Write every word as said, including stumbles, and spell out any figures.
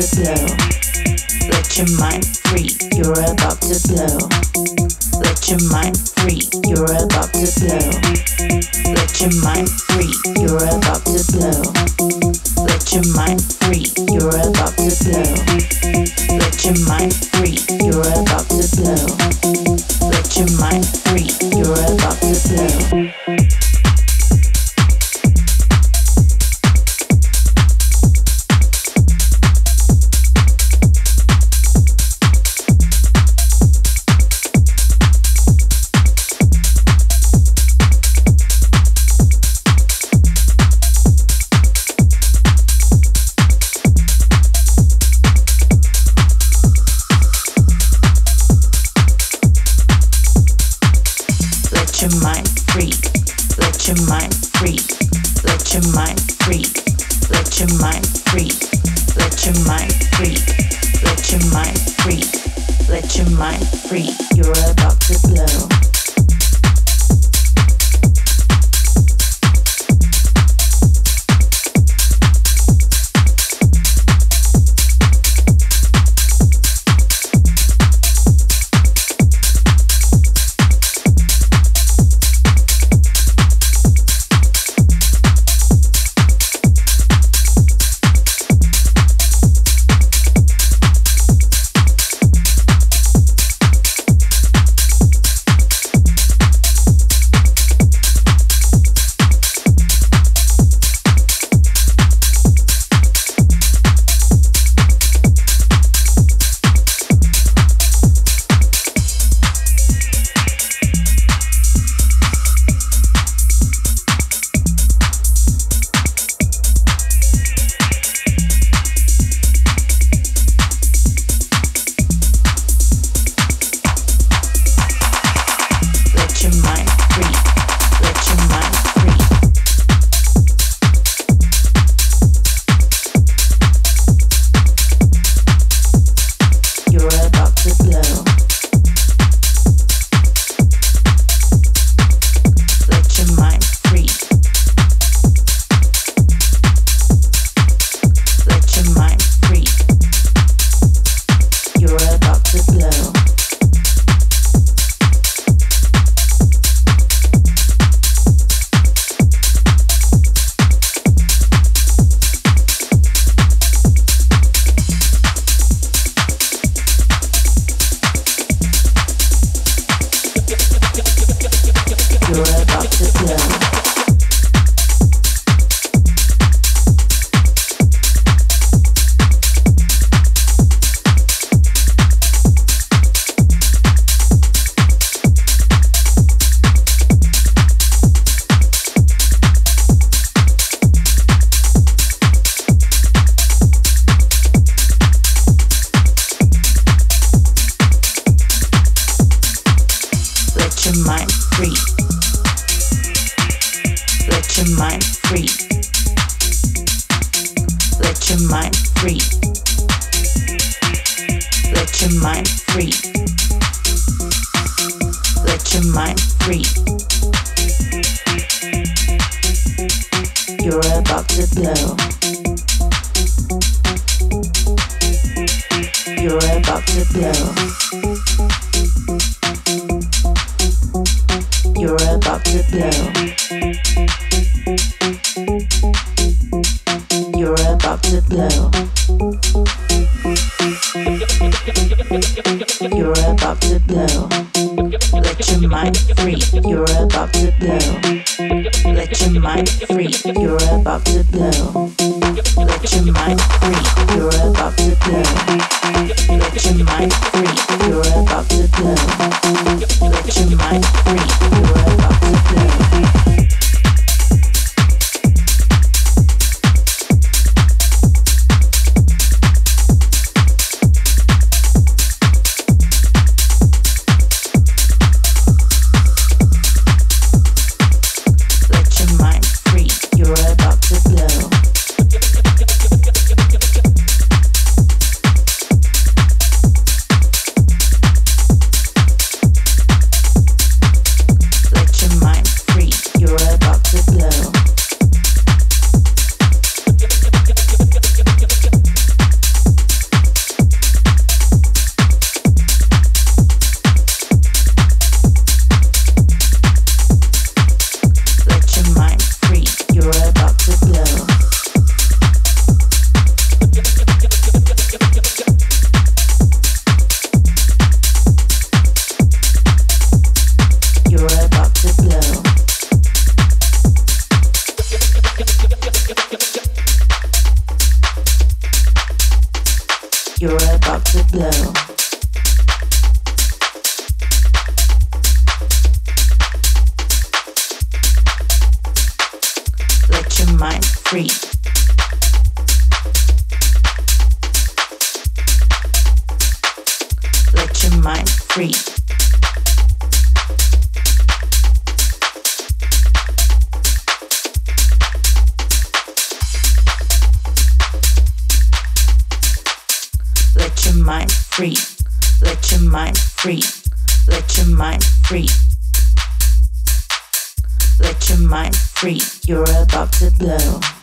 to blow. Let your mind free, you're about to blow. Let your mind free, you're about to blow. Let your mind free, you're about to blow. Let your mind free, you're about to blow. Let your mind free, you're about to blow. Let your mind free, you're about to blow. Let your mind free, let your mind free, let your mind free, let your mind free, let your mind free, let your mind free, let your mind free, you're about to blow. You're about to blow. Let your mind free. Let your mind free. Let your mind free. Let your mind free. Let your mind free. You're about to blow. You're about to blow. You're about to blow. You're about to blow. You're about to blow. Let your mind free, you're about to blow. Let your mind free, you're about to blow. Let your mind free, you're about to blow. Let your mind free, you're about to blow. Let your mind free, you're about to blow. set your mind free. Let your mind free. Let your mind free. Let your mind free. Let your mind free. You're about to blow.